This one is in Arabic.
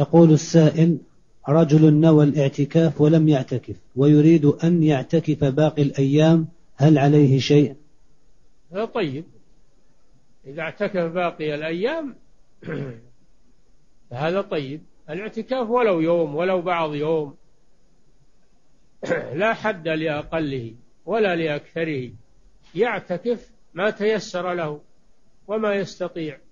يقول السائل: رجل نوى الاعتكاف ولم يعتكف ويريد أن يعتكف باقي الأيام، هل عليه شيء؟ طيب، إذا اعتكف باقي الأيام فهذا طيب. الاعتكاف ولو يوم ولو بعض يوم لا حد لأقله ولا لأكثره، يعتكف ما تيسر له وما يستطيع.